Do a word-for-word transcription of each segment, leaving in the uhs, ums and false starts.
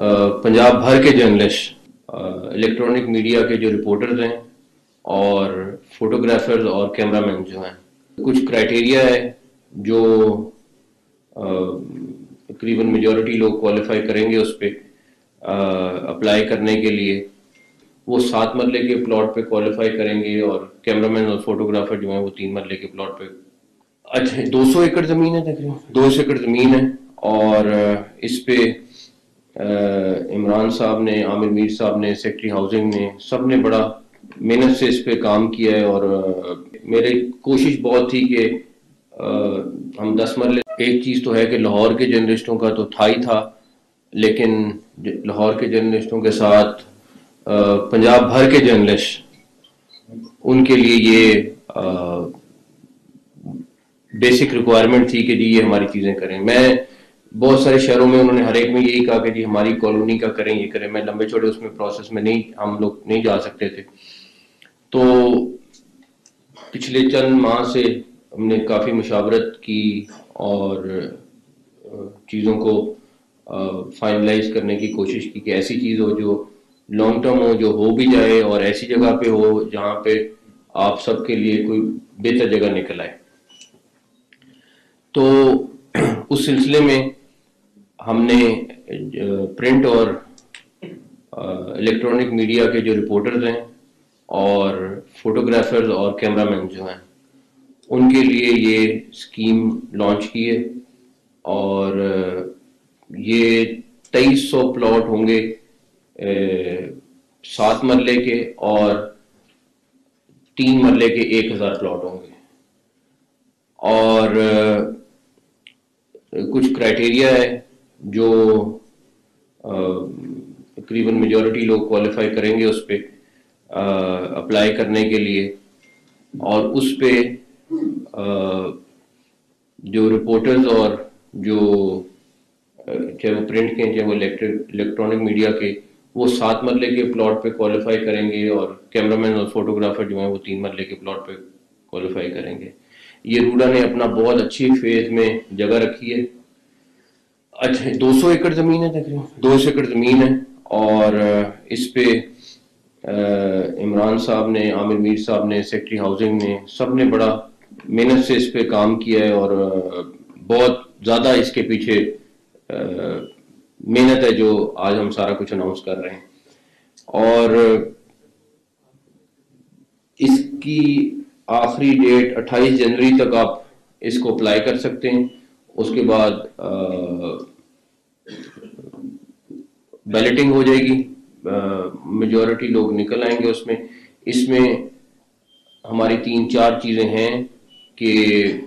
पंजाब भर के journalist, electronic media के जो रिपोर्टर्स हैं और फोटोग्राफर्स और कैमरामैन जो हैं, कुछ क्राइटेरिया है जो तकरीबन मेजॉरिटी लोग क्वालिफाई करेंगे उस पर अप्लाई करने के लिए। वो सात मरले के प्लॉट पे क्वालिफाई करेंगे और कैमरामैन और फोटोग्राफर जो हैं वो तीन मरले के प्लॉट पे। अच्छा, दो सौ एकड़ ज़मीन है, तकरीबन दो सौ एकड़ ज़मीन है और इस पे इमरान साहब ने, आमिर मीर साहब ने, सेक्रेटरी हाउसिंग ने, सब ने बड़ा मेहनत से इस पर काम किया है। और मेरी कोशिश बहुत थी कि हम दस मरले, एक चीज़ तो है कि लाहौर के जर्नलिस्टों का तो था ही था, लेकिन लाहौर के जर्नलिस्टों के साथ पंजाब भर के जर्नलिस्ट, उनके लिए ये बेसिक रिक्वायरमेंट थी कि जी ये हमारी चीज़ें करें। मैं बहुत सारे शहरों में, उन्होंने हर एक में यही कहा कि जी हमारी कॉलोनी का करें, ये करें। मैं लंबे चौड़े उसमें प्रोसेस में नहीं, हम लोग नहीं जा सकते थे। तो पिछले चंद माह से हमने काफ़ी मुशावरत की और चीज़ों को फाइनलाइज करने की कोशिश की कि ऐसी चीज़ हो जो लॉन्ग टर्म हो, जो हो भी जाए और ऐसी जगह पे हो जहाँ पे आप सबके लिए कोई बेहतर जगह निकल आए। तो उस सिलसिले में हमने प्रिंट और इलेक्ट्रॉनिक मीडिया के जो रिपोर्टर्स हैं और फोटोग्राफर्स और कैमरामैन जो हैं, उनके लिए ये स्कीम लॉन्च की है। और ये तेईस सौ प्लॉट होंगे सात मरले के और तीन मरले के एक हज़ार प्लॉट होंगे। और ए, कुछ क्राइटेरिया है जो तकरीबन मेजॉरिटी लोग क्वालिफाई करेंगे उस पर अप्लाई करने के लिए। और उस पर जो रिपोर्टर्स और जो चाहे वो प्रिंट के चाहे वो इलेक्ट्रॉनिक मीडिया के, वो सात मरले के प्लॉट पे क्वालिफाई करेंगे और कैमरामैन और फोटोग्राफर जो हैं वो तीन मरले के प्लॉट पे क्वालिफाई करेंगे। ये रूडा ने अपना बहुत अच्छी फेज में जगह रखी है। अच्छा, दो सौ एकड़ ज़मीन है, तकरीबन दो सौ एकड़ ज़मीन है और इस पे इमरान साहब ने, आमिर मीर साहब ने, सेक्रेटरी हाउसिंग ने, सब ने बड़ा मेहनत से इस पर काम किया है। और बहुत ज़्यादा इसके पीछे मेहनत है जो आज हम सारा कुछ अनाउंस कर रहे हैं। और इसकी आखिरी डेट अट्ठाईस जनवरी तक आप इसको अप्लाई कर सकते हैं। उसके बाद बैलेटिंग हो जाएगी, मेजॉरिटी लोग निकल आएंगे उसमें। इसमें हमारी तीन चार चीज़ें हैं कि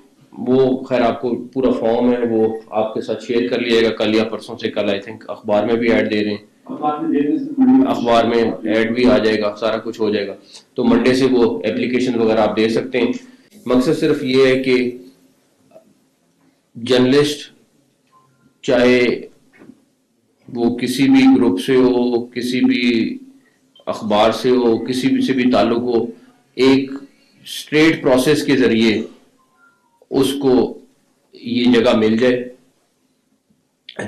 वो, खैर आपको पूरा फॉर्म है वो आपके साथ शेयर कर लिया जाएगा कल या परसों से। कल आई थिंक अखबार में भी ऐड दे रहे हैं, अखबार में ऐड भी आ जाएगा, सारा कुछ हो जाएगा। तो मंडे से वो एप्लीकेशन वगैरह आप दे सकते हैं। मकसद सिर्फ ये है कि जर्नलिस्ट, चाहे वो किसी भी ग्रुप से हो, किसी भी अखबार से हो, किसी भी से भी ताल्लुक हो, एक स्ट्रेट प्रोसेस के जरिए उसको ये जगह मिल जाए।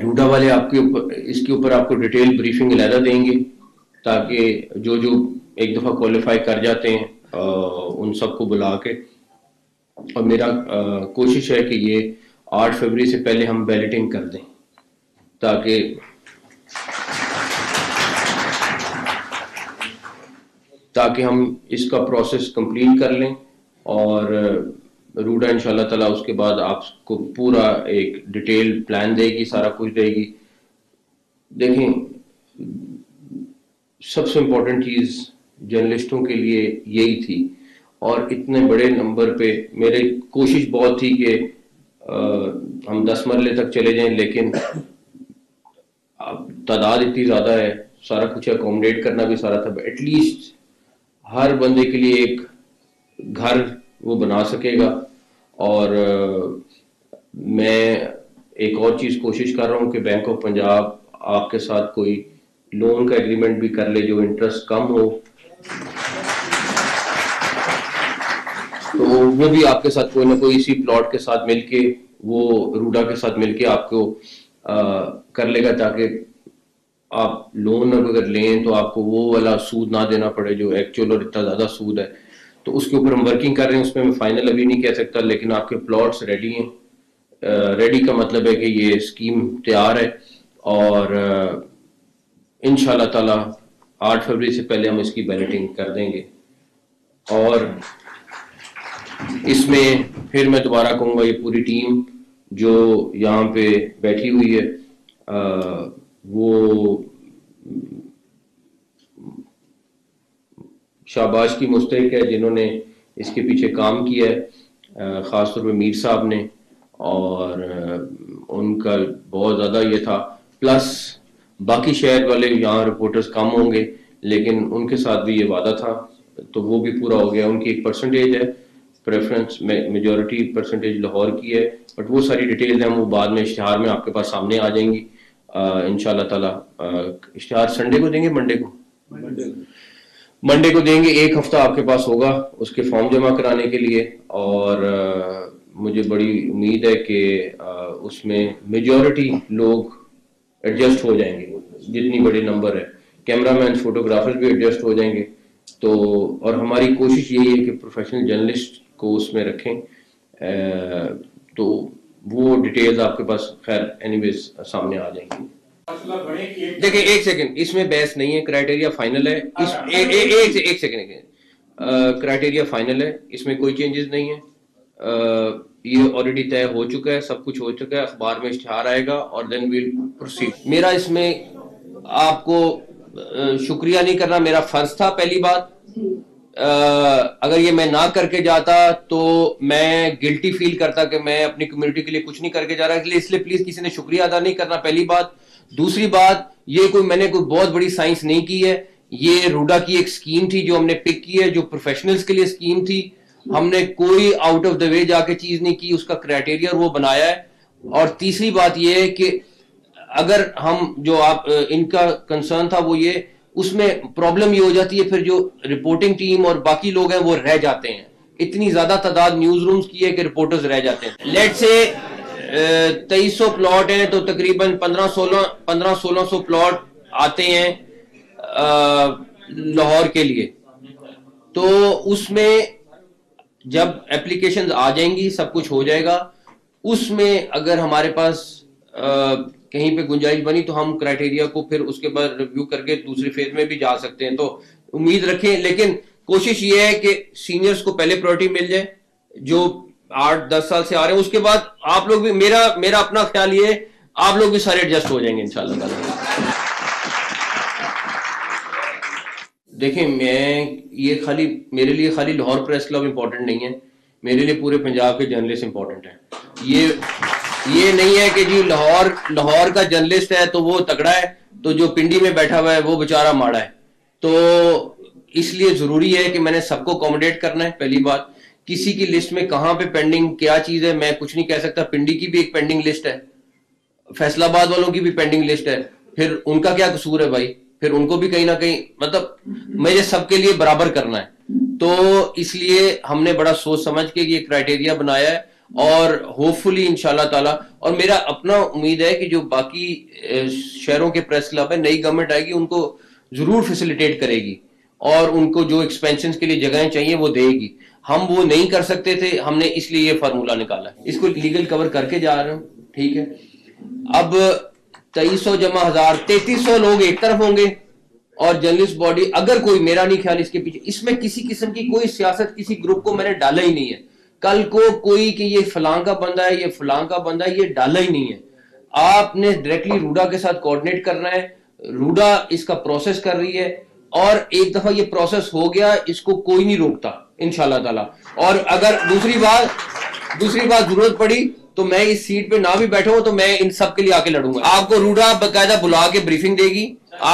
रूडा वाले आपके ऊपर, इसके ऊपर आपको डिटेल ब्रीफिंग अलहदा देंगे ताकि जो जो एक दफ़ा क्वालिफाई कर जाते हैं आ, उन सबको बुला के। और मेरा आ, कोशिश है कि ये आठ फरवरी से पहले हम बैलेटिंग कर दें ताकि ताकि हम इसका प्रोसेस कंप्लीट कर लें। और रूडा इंशाल्लाह ताला उसके बाद आपको पूरा एक डिटेल प्लान देगी, सारा कुछ देगी। देखें, सबसे इम्पोर्टेंट चीज़ जर्नलिस्टों के लिए यही थी। और इतने बड़े नंबर पे मेरे कोशिश बहुत थी कि हम दस मरले तक चले जाएं, लेकिन तादाद इतनी ज़्यादा है, सारा कुछ अकोमोडेट करना भी सारा था। एटलीस्ट हर बंदे के लिए एक घर वो बना सकेगा। और मैं एक और चीज़ कोशिश कर रहा हूँ कि बैंक ऑफ पंजाब आपके साथ कोई लोन का एग्रीमेंट भी कर ले जो इंटरेस्ट कम हो, तो वो भी आपके साथ कोई ना कोई इसी प्लॉट के साथ मिलके, वो रूडा के साथ मिलके आपको आ, कर लेगा ताकि आप लोन अगर लें तो आपको वो वाला सूद ना देना पड़े जो एक्चुअल और इतना ज़्यादा सूद है, तो उसके ऊपर हम वर्किंग कर रहे हैं। उसमें मैं फाइनल अभी नहीं कह सकता, लेकिन आपके प्लॉट्स रेडी हैं। रेडी का मतलब है कि ये स्कीम तैयार है और इंशाल्लाह ताला आठ फरवरी से पहले हम इसकी बैलेटिंग कर देंगे। और इसमें फिर मैं दोबारा कहूँगा, ये पूरी टीम जो यहाँ पे बैठी हुई है आ, वो शाबाश की मुस्तहक है जिन्होंने इसके पीछे काम किया है, ख़ासतौर पर मीर साहब ने, और उनका बहुत ज़्यादा ये था। प्लस बाकी शहर वाले यहाँ रिपोर्टर्स कम होंगे, लेकिन उनके साथ भी ये वादा था तो वो भी पूरा हो गया। उनकी एक परसेंटेज है प्रेफरेंस में, मेजॉरिटी परसेंटेज लाहौर की है, बट वो सारी डिटेल्स हैं, वो बाद में इश्तिहार में आपके पास सामने आ जाएंगी इंशाल्लाह ताला। इश्तिहार संडे को देंगे, मंडे को मंडे को देंगे। एक हफ्ता आपके पास होगा उसके फॉर्म जमा कराने के लिए, और आ, मुझे बड़ी उम्मीद है कि उसमें मेजॉरिटी लोग एडजस्ट हो जाएंगे, जितनी बड़ी नंबर है। कैमरामैन, फोटोग्राफर भी एडजस्ट हो जाएंगे। तो और हमारी कोशिश यही है कि प्रोफेशनल जर्नलिस्ट को उसमें रखें, आ, तो वो डिटेल्स आपके पास खैर एनीवेज सामने आ जाएंगी। देखिए, एक सेकंड, इसमें बहस नहीं है, क्राइटेरिया फाइनल है। इस ए, ए, ए, एक, एक सेकंड, क्राइटेरिया फाइनल है, इसमें कोई चेंजेस नहीं है। आ, ये ऑलरेडी तय हो चुका है, सब कुछ हो चुका है। अखबार में इश्तिहार आएगा और देन विल प्रोसीड। मेरा इसमें आपको शुक्रिया नहीं करना, मेरा फर्ज था। पहली बात, आ, अगर ये मैं ना करके जाता तो मैं गिल्टी फील करता कि मैं अपनी कम्युनिटी के लिए कुछ नहीं करके जा रहा, इसलिए इसलिए प्लीज किसी ने शुक्रिया अदा नहीं करना, पहली बात। दूसरी बात, ये कोई मैंने कोई बहुत बड़ी साइंस नहीं की है, ये रूडा की एक स्कीम थी जो हमने पिक की है, जो प्रोफेशनल्स के लिए स्कीम थी। हमने कोई आउट ऑफ द वे जाके चीज नहीं की, उसका क्राइटेरिया वो बनाया है। और तीसरी बात ये है कि अगर हम जो आप इनका कंसर्न था वो ये, उसमें प्रॉब्लम ये हो जाती है फिर जो रिपोर्टिंग टीम और बाकी लोग हैं वो रह जाते हैं। इतनी ज्यादा तादाद न्यूज रूम्स की है कि रिपोर्टर्स रह जाते हैं। लेट से तेईस सौ प्लॉट हैं तो तकरीबन पंद्रह सोलह पंद्रह सोलह सौ प्लॉट आते हैं लाहौर के लिए। तो उसमें जब एप्लीकेशंस आ जाएंगी, सब कुछ हो जाएगा, उसमें अगर हमारे पास आ, कहीं पे गुंजाइश बनी तो हम क्राइटेरिया को फिर उसके बाद रिव्यू करके दूसरे फेज में भी जा सकते हैं। तो उम्मीद रखें, लेकिन कोशिश ये है कि सीनियर्स को पहले प्रायोरिटी मिल जाए जो आठ दस साल से आ रहे हैं। उसके बाद आप लोग भी, मेरा मेरा अपना ख्याल ये, आप लोग भी सारे एडजस्ट हो जाएंगे इंशाल्लाह। देखें, मैं ये खाली, मेरे लिए खाली लाहौर प्रेस क्लब इम्पोर्टेंट नहीं है, मेरे लिए पूरे पंजाब के जर्नलिस्ट इम्पोर्टेंट हैं। ये ये नहीं है कि जी लाहौर लाहौर का जर्नलिस्ट है तो वो तगड़ा है, तो जो पिंडी में बैठा हुआ है वो बेचारा माड़ा है। तो इसलिए ज़रूरी है कि मैंने सबको अकोमोडेट करना है, पहली बात। किसी की लिस्ट में कहाँ पे पेंडिंग क्या चीज़ है मैं कुछ नहीं कह सकता। पिंडी की भी एक पेंडिंग लिस्ट है, फैसलाबाद वालों की भी पेंडिंग लिस्ट है, फिर उनका क्या कसूर है भाई, फिर उनको भी कहीं ना कहीं, मतलब मुझे सबके लिए बराबर करना है। तो इसलिए हमने बड़ा सोच समझ के ये क्राइटेरिया बनाया है, और होपफुली इंशाल्लाह ताला। और मेरा अपना उम्मीद है कि जो बाकी शहरों के प्रेस क्लब है, नई गवर्नमेंट आएगी उनको जरूर फैसिलिटेट करेगी, और उनको जो एक्सपेंशन के लिए जगहें चाहिए वो देगी। हम वो नहीं कर सकते थे, हमने इसलिए ये फार्मूला निकाला। इसको लीगल कवर करके जा रहे हैं, ठीक है। अब तेईस सौ जमा हजार तैतीस सौ लोग एक तरफ होंगे, और जर्नलिस्ट बॉडी, अगर कोई, मेरा नहीं ख्याल इसके पीछे, इसमें किसी किस्म की कोई सियासत किसी ग्रुप को मैंने डाला ही नहीं है। कल को कोई कि ये फलां का बंदा है, ये फलां का बंदा है, ये डाला ही नहीं है। आपने डायरेक्टली रूडा के साथ कोऑर्डिनेट करना है, रूडा इसका प्रोसेस कर रही है, और एक दफा ये प्रोसेस हो गया इसको कोई नहीं रोकता इंशाल्लाह ताला। और अगर दूसरी बात दूसरी बात जरूरत पड़ी तो मैं इस सीट पे ना भी बैठा हूं तो मैं इन सब के लिए आके लड़ूंगा। आपको रूडा बकायदा बुला के ब्रीफिंग देगी,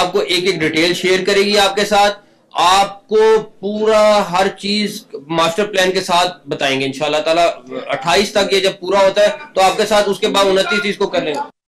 आपको एक एक डिटेल शेयर करेगी आपके साथ, आपको पूरा हर चीज मास्टर प्लान के साथ बताएंगे इंशाल्लाह ताला। अट्ठाईस तक ये जब पूरा होता है तो आपके साथ, उसके बाद उनतीस चीज को कर लेंगे।